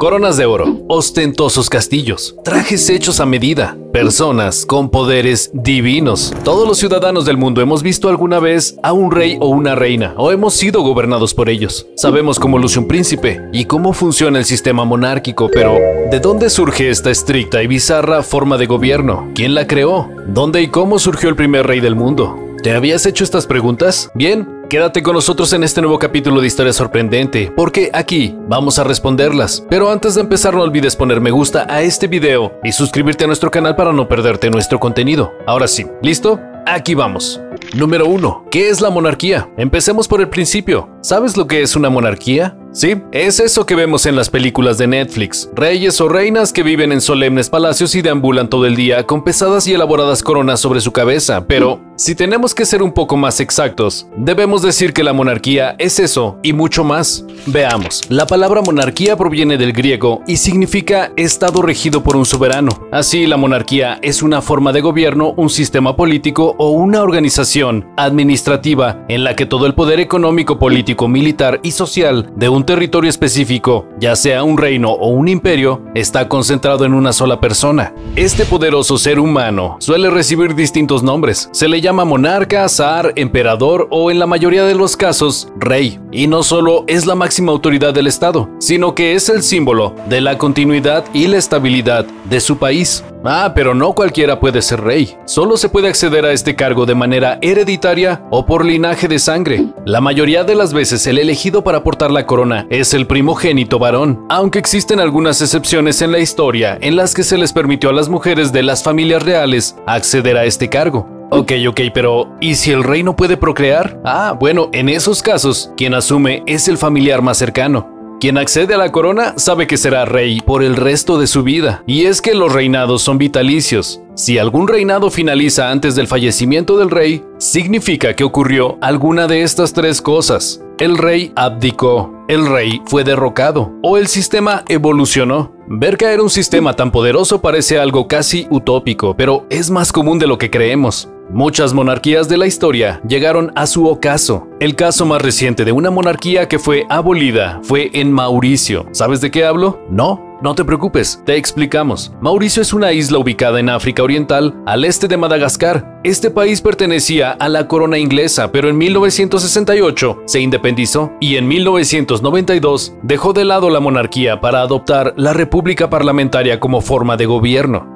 coronas de oro, ostentosos castillos, trajes hechos a medida, personas con poderes divinos. Todos los ciudadanos del mundo hemos visto alguna vez a un rey o una reina, o hemos sido gobernados por ellos. Sabemos cómo luce un príncipe y cómo funciona el sistema monárquico, pero ¿de dónde surge esta estricta y bizarra forma de gobierno? ¿Quién la creó? ¿Dónde y cómo surgió el primer rey del mundo? ¿Te habías hecho estas preguntas? Bien. Quédate con nosotros en este nuevo capítulo de Historia Sorprendente, porque aquí vamos a responderlas. Pero antes de empezar, no olvides poner me gusta a este video y suscribirte a nuestro canal para no perderte nuestro contenido. Ahora sí, ¿listo? Aquí vamos. Número 1. ¿Qué es la monarquía? Empecemos por el principio. ¿Sabes lo que es una monarquía? Sí, es eso que vemos en las películas de Netflix, reyes o reinas que viven en solemnes palacios y deambulan todo el día con pesadas y elaboradas coronas sobre su cabeza, pero si tenemos que ser un poco más exactos, debemos decir que la monarquía es eso y mucho más. Veamos, la palabra monarquía proviene del griego y significa estado regido por un soberano. Así, la monarquía es una forma de gobierno, un sistema político o una organización administrativa en la que todo el poder económico, político, militar y social de un territorio específico, ya sea un reino o un imperio, está concentrado en una sola persona. Este poderoso ser humano suele recibir distintos nombres. Se le llama monarca, zar, emperador o, en la mayoría de los casos, rey. Y no solo es la máxima autoridad del Estado, sino que es el símbolo de la continuidad y la estabilidad de su país. Ah, pero no cualquiera puede ser rey. Solo se puede acceder a este cargo de manera hereditaria o por linaje de sangre. La mayoría de las veces el elegido para portar la corona es el primogénito varón, aunque existen algunas excepciones en la historia en las que se les permitió a las mujeres de las familias reales acceder a este cargo. Ok, pero ¿y si el rey no puede procrear? Ah, bueno, en esos casos, quien asume es el familiar más cercano. Quien accede a la corona sabe que será rey por el resto de su vida. Y es que los reinados son vitalicios. Si algún reinado finaliza antes del fallecimiento del rey, significa que ocurrió alguna de estas tres cosas. El rey abdicó, el rey fue derrocado o el sistema evolucionó. Ver caer un sistema tan poderoso parece algo casi utópico, pero es más común de lo que creemos. Muchas monarquías de la historia llegaron a su ocaso. El caso más reciente de una monarquía que fue abolida fue en Mauricio. ¿Sabes de qué hablo? No. No te preocupes, te explicamos. Mauricio es una isla ubicada en África Oriental, al este de Madagascar. Este país pertenecía a la corona inglesa, pero en 1968 se independizó y en 1992 dejó de lado la monarquía para adoptar la república parlamentaria como forma de gobierno.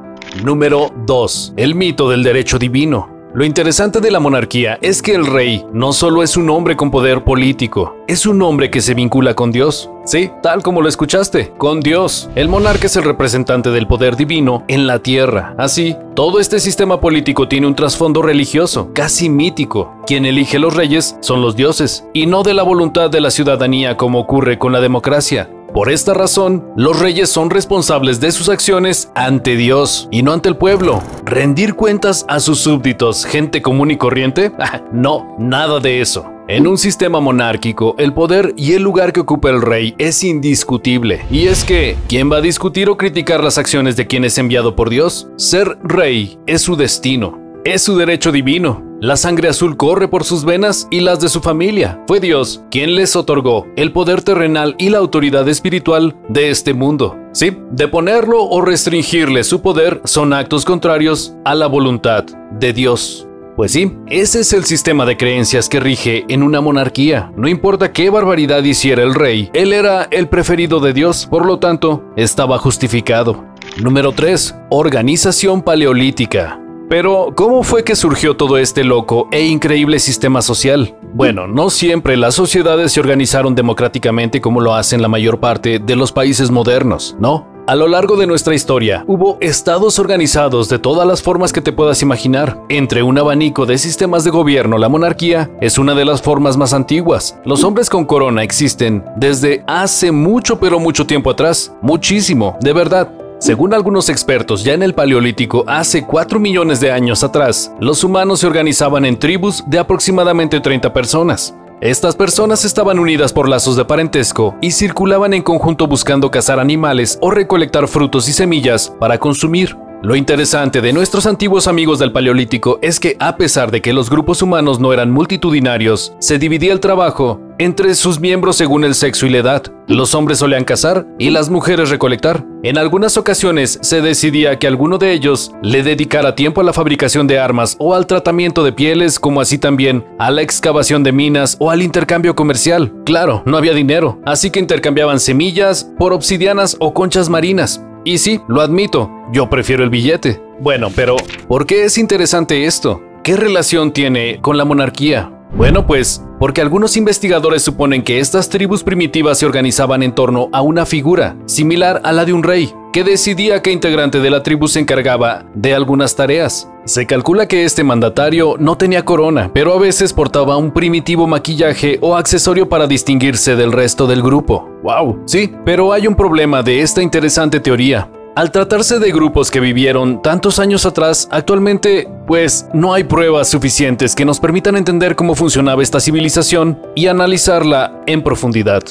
Número 2. El mito del derecho divino. Lo interesante de la monarquía es que el rey no solo es un hombre con poder político, es un hombre que se vincula con Dios. Sí, tal como lo escuchaste, con Dios. El monarca es el representante del poder divino en la tierra. Así, todo este sistema político tiene un trasfondo religioso, casi mítico. Quien elige los reyes son los dioses, y no de la voluntad de la ciudadanía como ocurre con la democracia. Por esta razón, los reyes son responsables de sus acciones ante Dios y no ante el pueblo. ¿Rendir cuentas a sus súbditos, gente común y corriente? No, nada de eso. En un sistema monárquico, el poder y el lugar que ocupa el rey es indiscutible. Y es que, ¿quién va a discutir o criticar las acciones de quien es enviado por Dios? Ser rey es su destino, es su derecho divino. La sangre azul corre por sus venas y las de su familia. Fue Dios quien les otorgó el poder terrenal y la autoridad espiritual de este mundo. Sí, deponerlo o restringirle su poder son actos contrarios a la voluntad de Dios. Pues sí, ese es el sistema de creencias que rige en una monarquía. No importa qué barbaridad hiciera el rey, él era el preferido de Dios, por lo tanto, estaba justificado. Número 3. Organización paleolítica. Pero, ¿cómo fue que surgió todo este loco e increíble sistema social? Bueno, no siempre las sociedades se organizaron democráticamente como lo hacen la mayor parte de los países modernos, ¿no? A lo largo de nuestra historia, hubo estados organizados de todas las formas que te puedas imaginar. Entre un abanico de sistemas de gobierno, la monarquía es una de las formas más antiguas. Los hombres con corona existen desde hace mucho, pero mucho tiempo atrás. Muchísimo, de verdad. Según algunos expertos, ya en el Paleolítico, hace 4 millones de años atrás, los humanos se organizaban en tribus de aproximadamente 30 personas. Estas personas estaban unidas por lazos de parentesco y circulaban en conjunto buscando cazar animales o recolectar frutos y semillas para consumir. Lo interesante de nuestros antiguos amigos del Paleolítico es que, a pesar de que los grupos humanos no eran multitudinarios, se dividía el trabajo entre sus miembros según el sexo y la edad. Los hombres solían cazar y las mujeres recolectar. En algunas ocasiones se decidía que alguno de ellos le dedicara tiempo a la fabricación de armas o al tratamiento de pieles, como así también a la excavación de minas o al intercambio comercial. Claro, no había dinero, así que intercambiaban semillas por obsidianas o conchas marinas. Y sí, lo admito, yo prefiero el billete. Bueno, pero ¿por qué es interesante esto? ¿Qué relación tiene con la monarquía? Bueno, pues, porque algunos investigadores suponen que estas tribus primitivas se organizaban en torno a una figura, similar a la de un rey, que decidía qué integrante de la tribu se encargaba de algunas tareas. Se calcula que este mandatario no tenía corona, pero a veces portaba un primitivo maquillaje o accesorio para distinguirse del resto del grupo. ¡Wow! Sí, pero hay un problema de esta interesante teoría. Al tratarse de grupos que vivieron tantos años atrás, actualmente, pues, no hay pruebas suficientes que nos permitan entender cómo funcionaba esta civilización y analizarla en profundidad.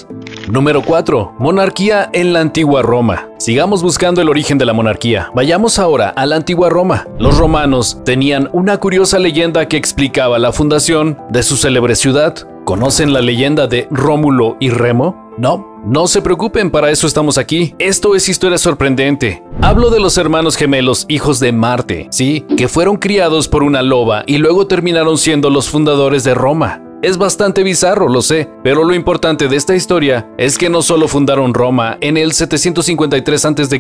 Número 4. Monarquía en la antigua Roma. Sigamos buscando el origen de la monarquía. Vayamos ahora a la antigua Roma. Los romanos tenían una curiosa leyenda que explicaba la fundación de su célebre ciudad. ¿Conocen la leyenda de Rómulo y Remo? No, no se preocupen, para eso estamos aquí. Esto es Historia Sorprendente. Hablo de los hermanos gemelos, hijos de Marte, sí, que fueron criados por una loba y luego terminaron siendo los fundadores de Roma. Es bastante bizarro, lo sé, pero lo importante de esta historia es que no solo fundaron Roma en el 753 a.C.,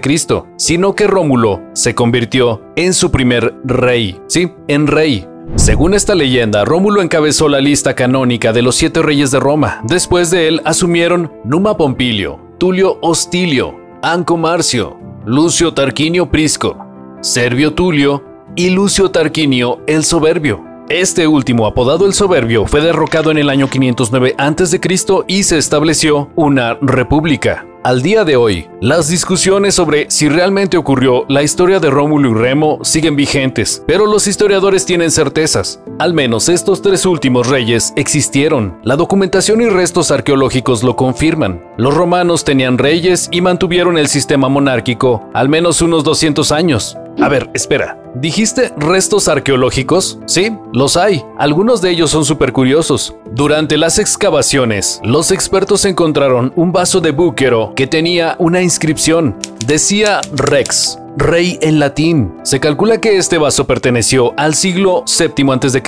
sino que Rómulo se convirtió en su primer rey, sí, en rey. Según esta leyenda, Rómulo encabezó la lista canónica de los 7 reyes de Roma. Después de él asumieron Numa Pompilio, Tulio Hostilio, Anco Marcio, Lucio Tarquinio Prisco, Servio Tulio y Lucio Tarquinio el Soberbio. Este último, apodado el Soberbio, fue derrocado en el año 509 a.C. y se estableció una república. Al día de hoy, las discusiones sobre si realmente ocurrió la historia de Rómulo y Remo siguen vigentes, pero los historiadores tienen certezas. Al menos estos 3 últimos reyes existieron. La documentación y restos arqueológicos lo confirman. Los romanos tenían reyes y mantuvieron el sistema monárquico al menos unos 200 años. A ver, espera. ¿Dijiste restos arqueológicos? Sí, los hay. Algunos de ellos son súper curiosos. Durante las excavaciones, los expertos encontraron un vaso de búquero que tenía una inscripción. Decía Rex, rey en latín. Se calcula que este vaso perteneció al siglo VII a.C.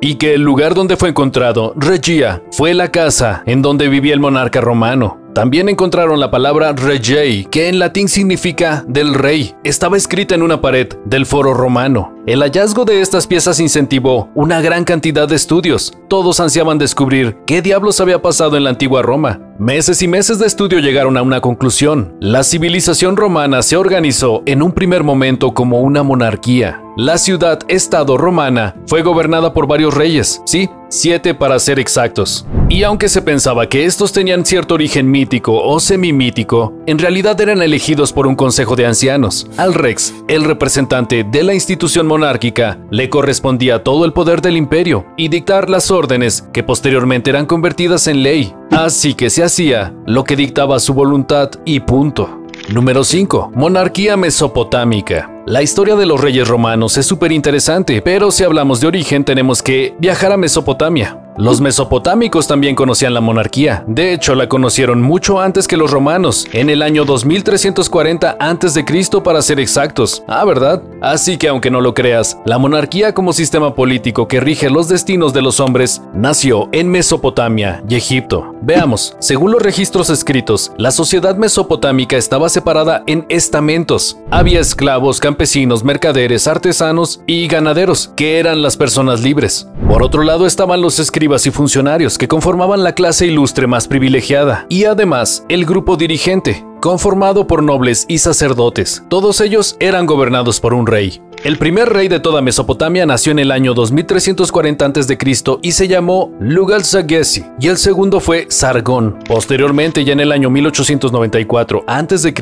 y que el lugar donde fue encontrado, Regia, fue la casa en donde vivía el monarca romano. También encontraron la palabra regei, que en latín significa del rey. Estaba escrita en una pared del foro romano. El hallazgo de estas piezas incentivó una gran cantidad de estudios. Todos ansiaban descubrir qué diablos había pasado en la antigua Roma. Meses y meses de estudio llegaron a una conclusión. La civilización romana se organizó en un primer momento como una monarquía. La ciudad-estado romana fue gobernada por varios reyes, sí, 7 para ser exactos. Y aunque se pensaba que estos tenían cierto origen mítico o semimítico, en realidad eran elegidos por un consejo de ancianos. Al rex, el representante de la institución monárquica, le correspondía todo el poder del imperio y dictar las órdenes que posteriormente eran convertidas en ley. Así que se hacía lo que dictaba su voluntad y punto. Número 5. Monarquía mesopotámica. La historia de los reyes romanos es súper interesante, pero si hablamos de origen tenemos que viajar a Mesopotamia. Los mesopotámicos también conocían la monarquía. De hecho, la conocieron mucho antes que los romanos, en el año 2340 a.C. para ser exactos. Ah, ¿verdad? Así que aunque no lo creas, la monarquía como sistema político que rige los destinos de los hombres nació en Mesopotamia y Egipto. Veamos, según los registros escritos, la sociedad mesopotámica estaba separada en estamentos. Había esclavos, campesinos, mercaderes, artesanos y ganaderos, que eran las personas libres. Por otro lado estaban los escribas y funcionarios, que conformaban la clase ilustre más privilegiada, y además el grupo dirigente, conformado por nobles y sacerdotes. Todos ellos eran gobernados por un rey. El primer rey de toda Mesopotamia nació en el año 2340 a.C. y se llamó Lugalzaggesi, y el segundo fue Sargón. Posteriormente, ya en el año 1894 a.C.,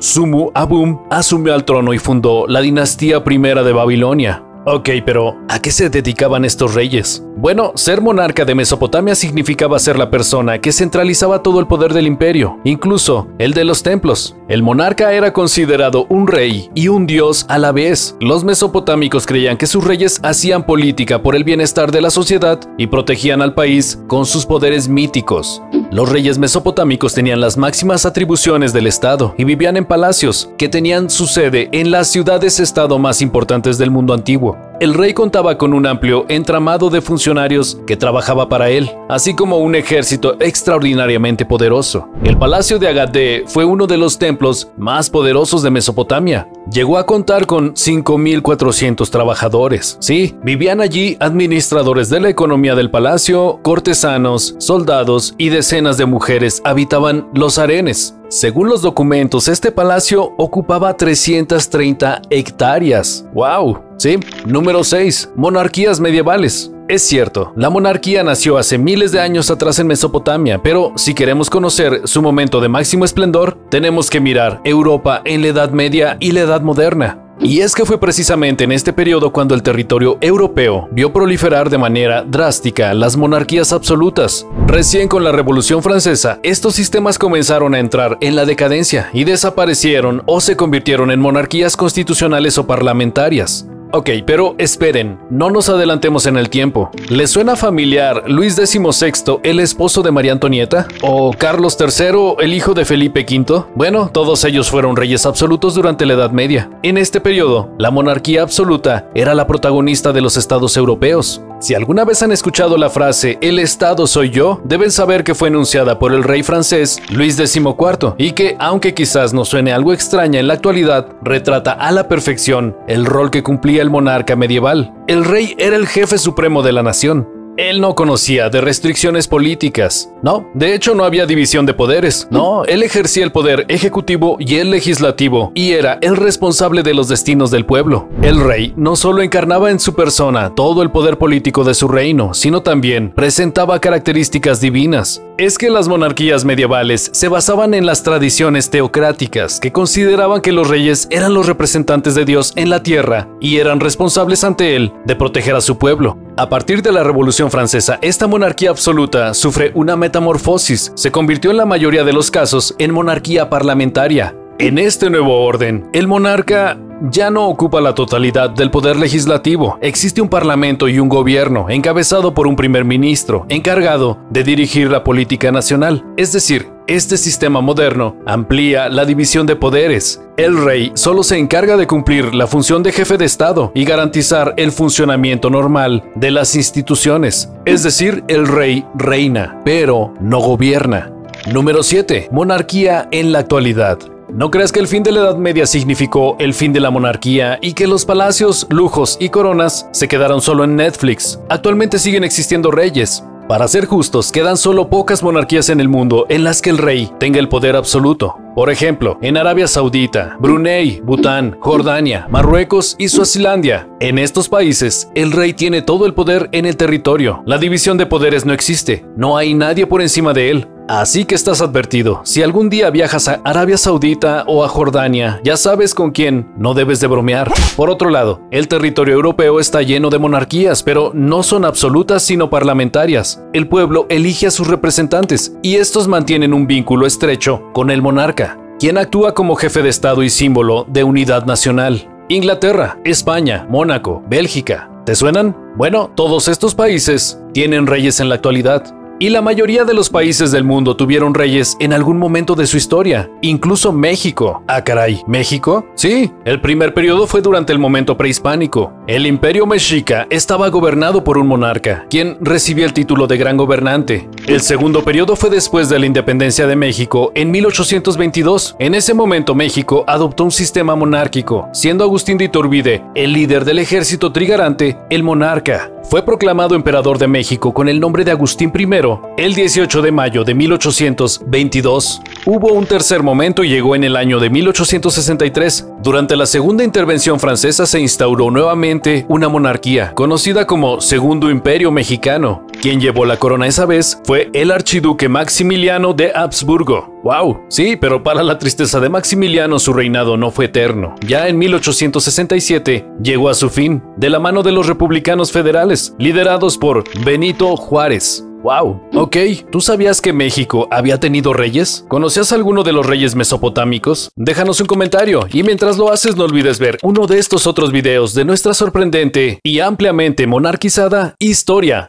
Sumu abum asumió el trono y fundó la dinastía primera de Babilonia. Ok, pero ¿a qué se dedicaban estos reyes? Bueno, ser monarca de Mesopotamia significaba ser la persona que centralizaba todo el poder del imperio, incluso el de los templos. El monarca era considerado un rey y un dios a la vez. Los mesopotámicos creían que sus reyes hacían política por el bienestar de la sociedad y protegían al país con sus poderes míticos. Los reyes mesopotámicos tenían las máximas atribuciones del Estado y vivían en palacios que tenían su sede en las ciudades-estado más importantes del mundo antiguo. El rey contaba con un amplio entramado de funcionarios que trabajaba para él, así como un ejército extraordinariamente poderoso. El Palacio de Agade fue uno de los templos más poderosos de Mesopotamia. Llegó a contar con 5.400 trabajadores. Sí, vivían allí administradores de la economía del palacio, cortesanos, soldados y decenas de mujeres habitaban los harenes. Según los documentos, este palacio ocupaba 330 hectáreas. ¡Wow! Sí. Número 6. Monarquías medievales. Es cierto, la monarquía nació hace miles de años atrás en Mesopotamia, pero si queremos conocer su momento de máximo esplendor, tenemos que mirar Europa en la Edad Media y la Edad Moderna. Y es que fue precisamente en este periodo cuando el territorio europeo vio proliferar de manera drástica las monarquías absolutas. Recién con la Revolución Francesa, estos sistemas comenzaron a entrar en la decadencia y desaparecieron o se convirtieron en monarquías constitucionales o parlamentarias. Ok, pero esperen, no nos adelantemos en el tiempo. ¿Les suena familiar Luis XVI, el esposo de María Antonieta? ¿O Carlos III, el hijo de Felipe V? Bueno, todos ellos fueron reyes absolutos durante la Edad Media. En este periodo, la monarquía absoluta era la protagonista de los estados europeos. Si alguna vez han escuchado la frase "el Estado soy yo", deben saber que fue enunciada por el rey francés Luis XIV y que, aunque quizás nos suene algo extraña en la actualidad, retrata a la perfección el rol que cumplía el monarca medieval. El rey era el jefe supremo de la nación. Él no conocía de restricciones políticas. No, de hecho no había división de poderes. No, él ejercía el poder ejecutivo y el legislativo, y era el responsable de los destinos del pueblo. El rey no solo encarnaba en su persona todo el poder político de su reino, sino también presentaba características divinas. Es que las monarquías medievales se basaban en las tradiciones teocráticas que consideraban que los reyes eran los representantes de Dios en la tierra y eran responsables ante él de proteger a su pueblo. A partir de la Revolución Francesa, esta monarquía absoluta sufre una metamorfosis. Se convirtió en la mayoría de los casos en monarquía parlamentaria. En este nuevo orden, el monarca ya no ocupa la totalidad del poder legislativo. Existe un parlamento y un gobierno encabezado por un primer ministro encargado de dirigir la política nacional. Es decir, este sistema moderno amplía la división de poderes. El rey solo se encarga de cumplir la función de jefe de Estado y garantizar el funcionamiento normal de las instituciones. Es decir, el rey reina, pero no gobierna. Número 7. Monarquía en la actualidad. ¿No crees que el fin de la Edad Media significó el fin de la monarquía y que los palacios, lujos y coronas se quedaron solo en Netflix? Actualmente siguen existiendo reyes. Para ser justos, quedan solo pocas monarquías en el mundo en las que el rey tenga el poder absoluto. Por ejemplo, en Arabia Saudita, Brunei, Bután, Jordania, Marruecos y Suazilandia. En estos países, el rey tiene todo el poder en el territorio. La división de poderes no existe. No hay nadie por encima de él. Así que estás advertido. Si algún día viajas a Arabia Saudita o a Jordania, ya sabes con quién no debes de bromear. Por otro lado, el territorio europeo está lleno de monarquías, pero no son absolutas sino parlamentarias. El pueblo elige a sus representantes y estos mantienen un vínculo estrecho con el monarca, quien actúa como jefe de Estado y símbolo de unidad nacional. Inglaterra, España, Mónaco, Bélgica, ¿te suenan? Bueno, todos estos países tienen reyes en la actualidad. Y la mayoría de los países del mundo tuvieron reyes en algún momento de su historia, incluso México. Ah, caray, ¿México? Sí, el primer periodo fue durante el momento prehispánico. El Imperio Mexica estaba gobernado por un monarca, quien recibió el título de gran gobernante. El segundo periodo fue después de la independencia de México en 1822. En ese momento México adoptó un sistema monárquico, siendo Agustín de Iturbide el líder del ejército trigarante, el monarca. Fue proclamado emperador de México con el nombre de Agustín I el 18 de mayo de 1822. Hubo un tercer momento y llegó en el año de 1863. Durante la segunda intervención francesa se instauró nuevamente una monarquía, conocida como Segundo Imperio Mexicano. Quien llevó la corona esa vez fue el archiduque Maximiliano de Habsburgo. ¡Wow! Sí, pero para la tristeza de Maximiliano, su reinado no fue eterno. Ya en 1867 llegó a su fin, de la mano de los republicanos federales, liderados por Benito Juárez. ¡Wow! Ok, ¿tú sabías que México había tenido reyes? ¿Conocías a alguno de los reyes mesopotámicos? Déjanos un comentario y mientras lo haces no olvides ver uno de estos otros videos de nuestra sorprendente y ampliamente monarquizada historia